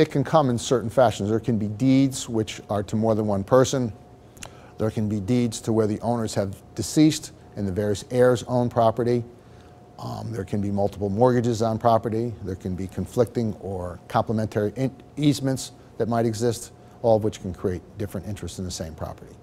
It can come in certain fashions. There can be deeds which are to more than one person. There can be deeds to where the owners have deceased and the various heirs own property. There can be multiple mortgages on property. There can be conflicting or complementary easements that might exist, all of which can create different interests in the same property.